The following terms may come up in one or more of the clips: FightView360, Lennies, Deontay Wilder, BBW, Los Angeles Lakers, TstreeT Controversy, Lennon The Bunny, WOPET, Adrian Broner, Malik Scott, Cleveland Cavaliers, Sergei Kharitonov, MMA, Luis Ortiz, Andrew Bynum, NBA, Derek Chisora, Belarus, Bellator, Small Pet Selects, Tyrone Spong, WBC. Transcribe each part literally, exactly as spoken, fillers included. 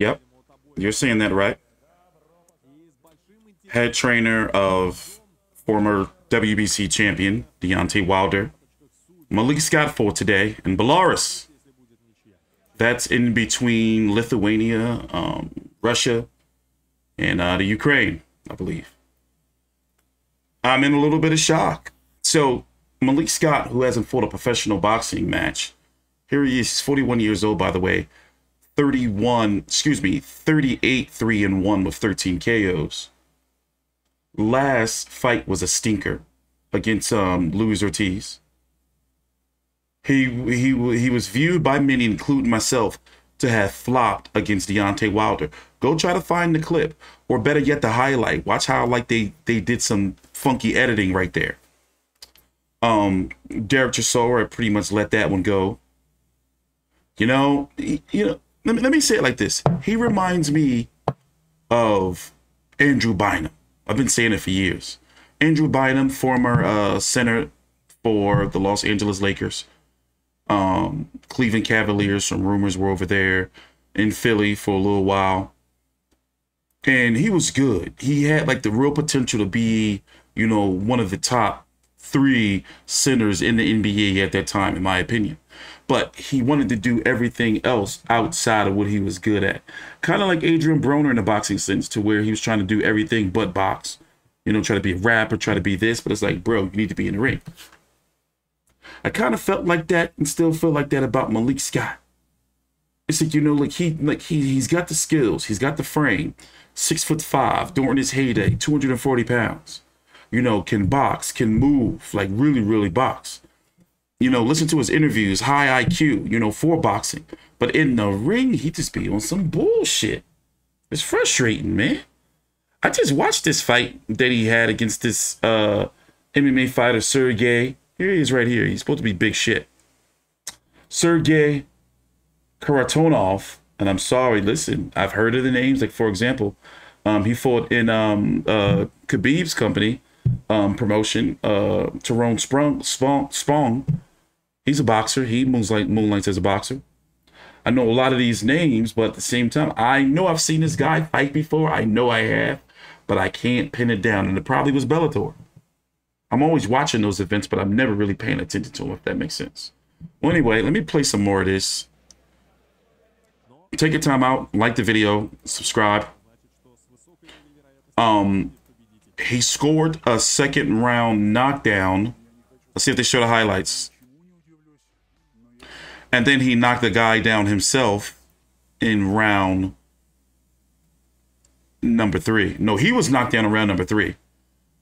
Yep. You're seeing that, right? Head trainer of former W B C champion Deontay Wilder. Malik Scott for today in Belarus. That's in between Lithuania, um, Russia, and uh, the Ukraine, I believe. I'm in a little bit of shock. So Malik Scott, who hasn't fought a professional boxing match, here he is, forty-one years old, by the way, thirty-one, excuse me, thirty-eight, three and one with thirteen K Os. Last fight was a stinker against um, Luis Ortiz. He, he, he was viewed by many, including myself, to have flopped against Deontay Wilder. Go try to find the clip, or better yet, the highlight. Watch how like they, they did some funky editing right there. Um, Derek Chisora pretty much let that one go. You know, he, you know. Let me, let me say it like this. He reminds me of Andrew Bynum. I've been saying it for years. Andrew Bynum, former uh, center for the Los Angeles Lakers. Um, Cleveland Cavaliers, some rumors were over there in Philly for a little while. And he was good. He had like the real potential to be, you know, one of the top three centers in the N B A at that time, in my opinion. But he wanted to do everything else outside of what he was good at. Kind of like Adrian Broner in the boxing sense, to where he was trying to do everything but box. You know, try to be a rapper, try to be this, but it's like, bro, you need to be in the ring. I kind of felt like that and still feel like that about Malik Scott. It's like, you know, like he, like he, he's got the skills. He's got the frame. Six foot five during his heyday, two hundred forty pounds. You know, can box, can move, like really, really box. You know, listen to his interviews, high I Q, you know, for boxing. But in the ring, he just be on some bullshit. It's frustrating, man. I just watched this fight that he had against this uh, M M A fighter, Sergei. Here he is right here. He's supposed to be big shit. Sergei Kharitonov. And I'm sorry, listen, I've heard of the names. Like, for example, um, he fought in um, uh, Khabib's company, um, promotion, uh, Tyrone Spong, Spong, Spong. He's a boxer. He moonlight, moonlights as a boxer. I know a lot of these names, but at the same time, I know I've seen this guy fight before. I know I have, but I can't pin it down. And it probably was Bellator. I'm always watching those events, but I'm never really paying attention to them, if that makes sense. Well, anyway, let me play some more of this. Take your time out. Like the video. Subscribe. Um, he scored a second round knockdown. Let's see if they show the highlights. And then he knocked the guy down himself in round number three. No, he was knocked down in round number three.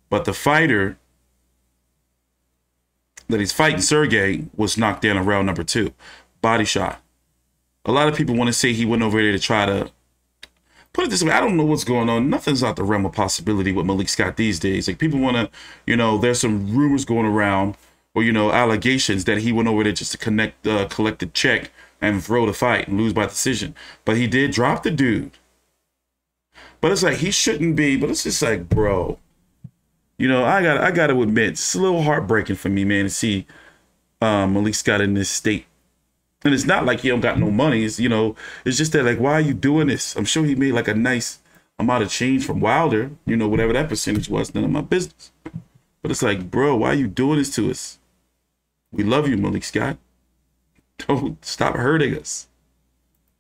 But the fighter that he's fighting, Sergei, was knocked down in round number two. Body shot. A lot of people want to say he went over there to try to put it this way. I don't know what's going on. Nothing's out the realm of possibility with Malik Scott these days. Like, people want to, you know, there's some rumors going around, or, you know, allegations that he went over there just to connect, uh, collect the check and throw the fight and lose by decision. But he did drop the dude. But it's like, he shouldn't be. But it's just like, bro, you know, I got, I got to admit, it's a little heartbreaking for me, man, to see um, Malik Scott in this state. And it's not like he don't got no money. It's, you know, it's just that, like, why are you doing this? I'm sure he made like a nice amount of change from Wilder, you know, whatever that percentage was, none of my business. But it's like, bro, why are you doing this to us? We love you, Malik Scott. Don't stop hurting us.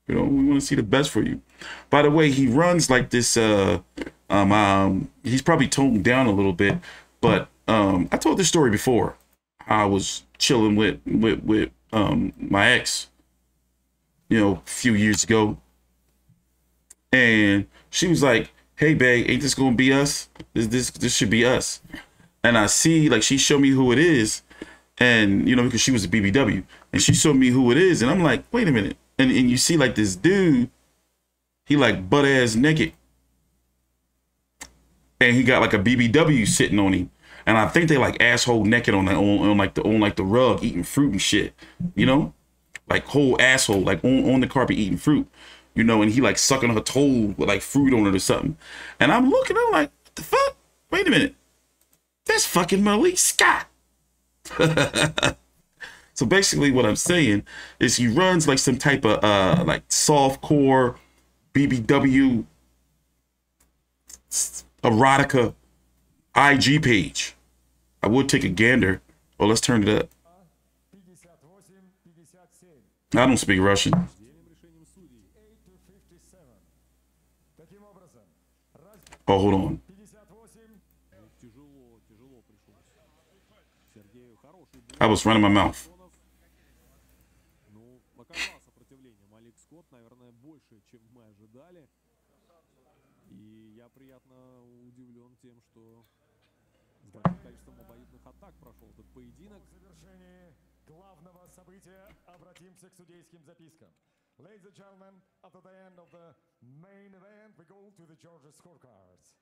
You know, we want to see the best for you. By the way, he runs like this. Uh, um, um, he's probably toned down a little bit, but um, I told this story before. I was chilling with, with, with, um my ex, you know, a few years ago, and she was like, hey babe, ain't this gonna be us? This this this should be us. And I see, like, she showed me who it is, and, you know, because she was a B B W, and she showed me who it is, and I'm like, wait a minute. And, and you see, like, this dude, he like butt ass naked, and he got like a B B W sitting on him. And I think they like asshole naked on, on, on like the on like the rug, eating fruit and shit, you know, like whole asshole, like on, on the carpet eating fruit, you know, and he like sucking her toe with like fruit on it or something. And I'm looking, I'm like, what the fuck? Wait a minute. That's fucking Malik Scott. So basically what I'm saying is he runs like some type of uh, like soft core B B W erotica I G page. I would take a gander. Well, let's turn it up. I don't speak Russian. Oh, hold on. I was running my mouth. Ladies and gentlemen, after the end of the main event, we go to the judges' scorecards.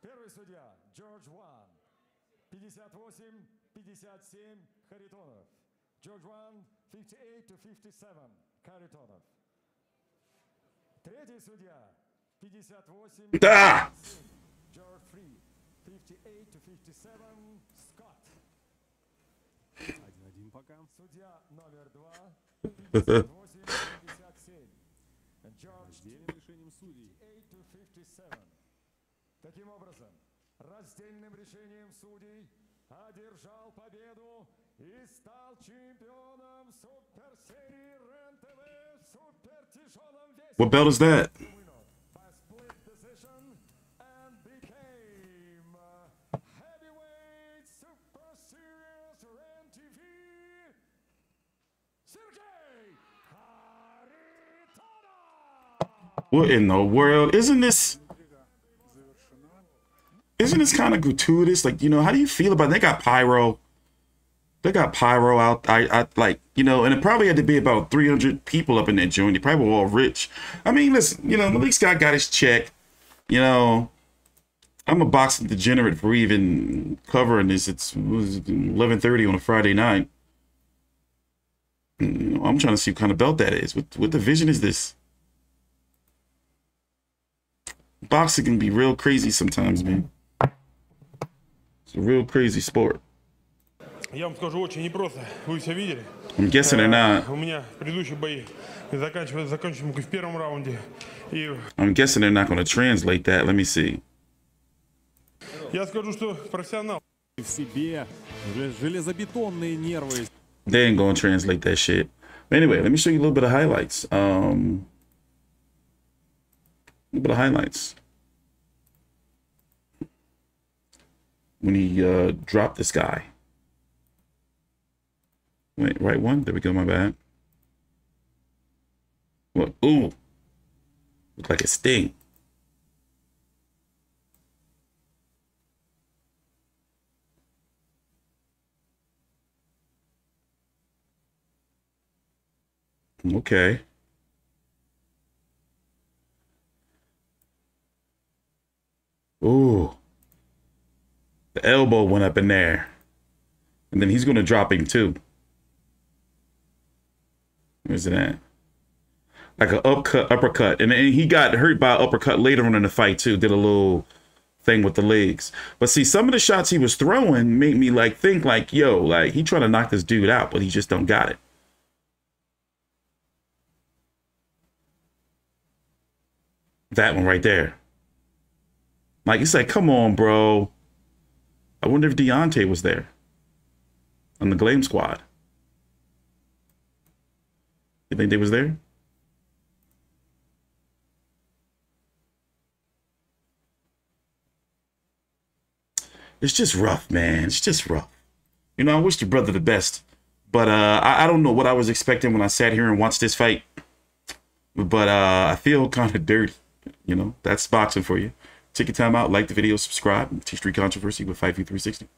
Первый судья, George One, fifty-eight to fifty-seven, Kharitonov. George One, fifty-eight to fifty-seven, Kharitonov. Третий судья, fifty-eight to fifty-seven, George Three, fifty-eight to fifty-seven, Scott. Один-один пока. Судья номер два. Раздельным решением судей. Таким образом, раздельным решением судей одержал победу и стал чемпионом суперсерии рен ти ви супертяжелом весе. What belt is that? What in the world? Isn't this isn't this kind of gratuitous? Like, you know, how do you feel about it? They got pyro. They got pyro out. I, I like, you know, and it probably had to be about three hundred people up in that joint. They probably were all rich. I mean, listen, you know, Malik Scott got his check. You know, I'm a boxing degenerate for even covering this. It's eleven thirty on a Friday night. You know, I'm trying to see what kind of belt that is. What, what division is this? Boxing can be real crazy sometimes, man. It's a real crazy sport. Я вам скажу, очень непросто. Вы все видели? I'm guessing they're not. У меня предыдущие бои заканчивались закончим в первом раунде. I'm guessing they're not going to translate that. Let me see. Я скажу, что профессионал. В себе железобетонные нервы. They ain't going to translate that shit. But anyway, let me show you a little bit of highlights. Um. A little bit of highlights when he uh, dropped this guy. Wait, right one? There we go, my bad. What? Ooh. Looked like a sting. Okay. Ooh, the elbow went up in there, and then he's going to drop him too. Where's it at? Like an upcut, uppercut, and then he got hurt by an uppercut later on in the fight too. Did a little thing with the legs, but see, some of the shots he was throwing made me like think like, yo, like he trying to knock this dude out, but he just don't got it. That one right there. Like, it's like, come on, bro. I wonder if Deontay was there on the Glam squad. You think they was there? It's just rough, man. It's just rough. You know, I wish the brother the best. But uh, I, I don't know what I was expecting when I sat here and watched this fight. But uh, I feel kind of dirty. You know, that's boxing for you. Take your time out, like the video, subscribe, and T Street Controversy with FightView three sixty.